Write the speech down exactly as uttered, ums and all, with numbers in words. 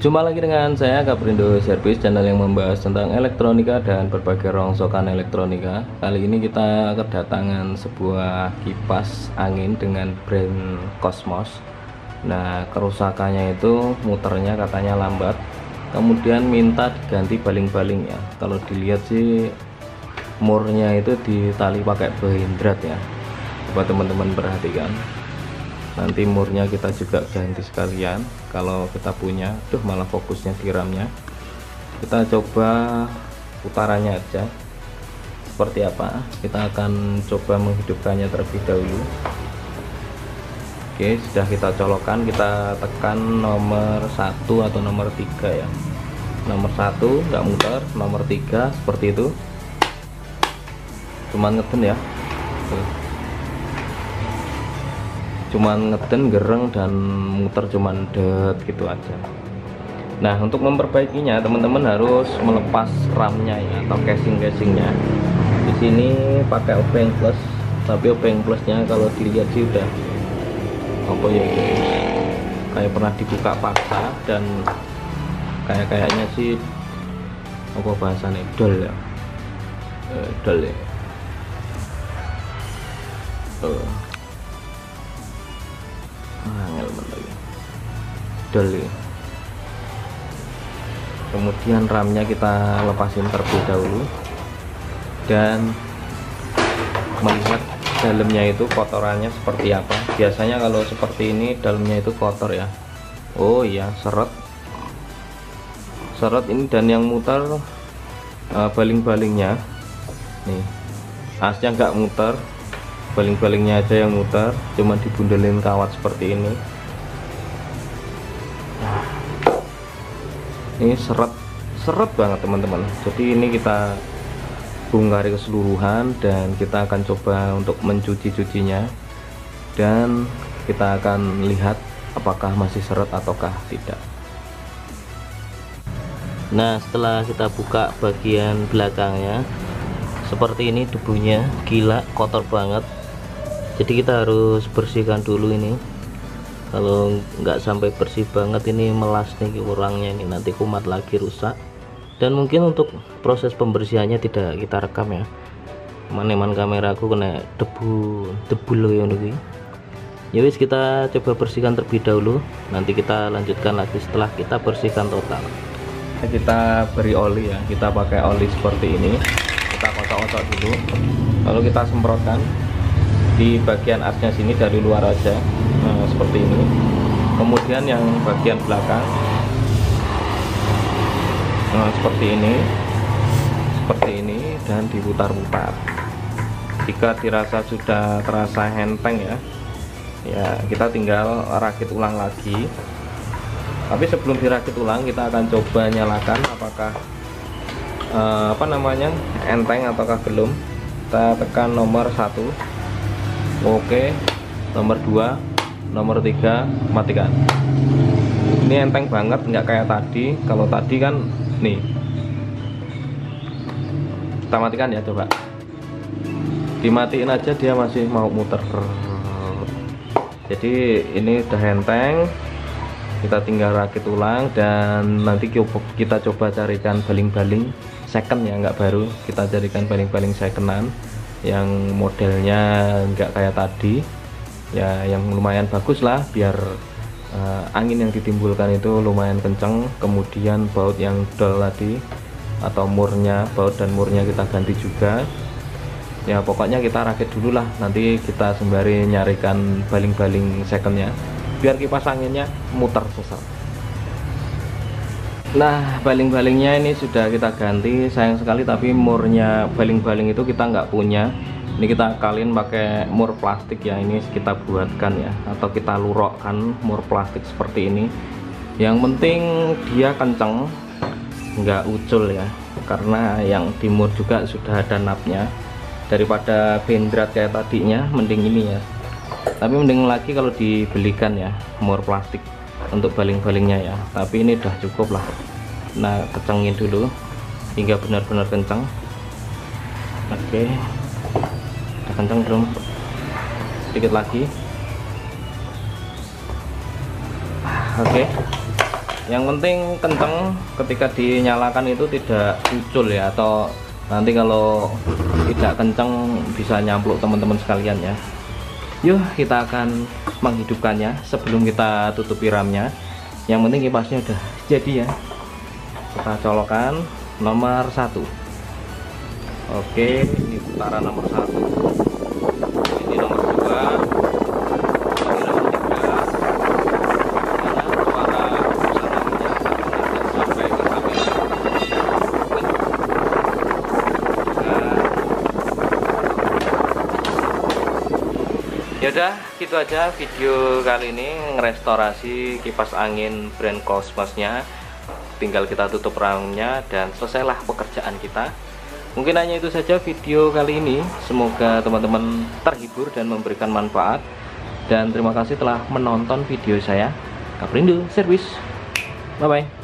Jumpa lagi dengan saya Caprindo Service Channel yang membahas tentang elektronika dan berbagai rongsokan elektronika. Kali ini kita kedatangan sebuah kipas angin dengan brand Cosmos. Nah, kerusakannya itu muternya katanya lambat, kemudian minta diganti baling-baling ya. Kalau dilihat sih murnya itu ditali pakai behindrat ya, coba teman-teman perhatikan. Nanti murnya kita juga ganti sekalian kalau kita punya. Duh, malah fokusnya di ramnya. Kita coba putarannya aja seperti apa. Kita akan coba menghidupkannya terlebih dahulu. Oke, sudah kita colokan, kita tekan nomor satu atau nomor tiga ya. Nomor satu nggak muter, nomor tiga seperti itu, cuman ngeden ya. Tuh, cuman ngeden, gereng, dan muter cuman det gitu aja. Nah, untuk memperbaikinya teman-teman harus melepas ramnya ya, atau casing-casingnya. Di sini pakai obeng plus, tapi obeng plusnya kalau dilihat sih udah apa ya, kayak pernah dibuka paksa, dan kayak kayaknya sih apa bahasannya, dol ya, eh, dol ya. Tuh. Doli. Kemudian ramnya kita lepasin terlebih dahulu dan melihat dalamnya itu kotorannya seperti apa. Biasanya kalau seperti ini dalamnya itu kotor ya. Oh iya, seret seret ini, dan yang muter uh, baling-balingnya nih, asnya nggak muter, baling-balingnya aja yang muter, cuma dibundelin kawat seperti ini. Nah, ini seret seret banget teman-teman. Jadi ini kita bongkari keseluruhan dan kita akan coba untuk mencuci-cucinya, dan kita akan lihat apakah masih seret ataukah tidak. Nah, setelah kita buka bagian belakangnya seperti ini, debunya gila, kotor banget. Jadi kita harus bersihkan dulu ini. Kalau nggak sampai bersih banget ini melas nih kurangnya, ini nanti kumat lagi, rusak. Dan mungkin untuk proses pembersihannya tidak kita rekam ya, maneman kameraku kena debu debu loh ya. Ya wis, kita coba bersihkan terlebih dahulu, nanti kita lanjutkan lagi setelah kita bersihkan total. Kita beri oli ya, kita pakai oli seperti ini, kita kotak-kotak dulu lalu kita semprotkan di bagian asnya sini dari luar aja. Nah, seperti ini. Kemudian yang bagian belakang, nah, seperti ini, seperti ini, dan diputar-putar. Jika dirasa sudah terasa henteng ya, ya kita tinggal rakit ulang lagi. Tapi sebelum dirakit ulang kita akan coba nyalakan apakah eh, apa namanya enteng ataukah belum. Kita tekan nomor satu. Oke, nomor dua, nomor tiga, matikan. Ini enteng banget, nggak kayak tadi. Kalau tadi kan nih, kita matikan ya, coba dimatiin aja, dia masih mau muter. Jadi ini udah enteng, kita tinggal rakit ulang, dan nanti kita coba carikan baling-baling second ya, nggak baru. Kita carikan baling-baling secondan yang modelnya enggak kayak tadi ya, yang lumayan bagus lah, biar uh, angin yang ditimbulkan itu lumayan kenceng. Kemudian baut yang dol tadi atau murnya, baut dan murnya kita ganti juga ya. Pokoknya kita rakit dulu lah, nanti kita sembari nyarikan baling-baling secondnya biar kipas anginnya muter sesat. Nah, baling-balingnya ini sudah kita ganti. Sayang sekali tapi murnya baling-baling itu kita nggak punya. Ini kita akalin pakai mur plastik ya, ini kita buatkan ya, atau kita lurokkan mur plastik seperti ini. Yang penting dia kenceng, nggak ucul ya, karena yang di mur juga sudah ada napnya. Daripada bendrat kayak tadinya, mending ini ya. Tapi mending lagi kalau dibelikan ya mur plastik untuk baling-balingnya ya, tapi ini udah cukup lah. Nah, kecengin dulu hingga benar-benar kencang. Oke, udah kencang belum? Sedikit lagi. Oke, Yang penting kenceng ketika dinyalakan itu tidak ucul ya, atau nanti kalau tidak kenceng bisa nyampluk teman-teman sekalian ya. Yuk kita akan menghidupkannya sebelum kita tutup piramnya. Yang penting kipasnya udah jadi ya. Kita colokan nomor satu. Oke, ini putaran nomor satu. Ini nomor dua. Ini nomor tiga. Hanya suara pusarannya sampai ke kamera. Ya udah, gitu aja video kali ini ngerestorasi kipas angin brand Cosmos-nya. Tinggal kita tutup ramnya dan selesailah pekerjaan kita. Mungkin hanya itu saja video kali ini. Semoga teman-teman terhibur dan memberikan manfaat. Dan terima kasih telah menonton video saya. Caprindo Service. Bye-bye.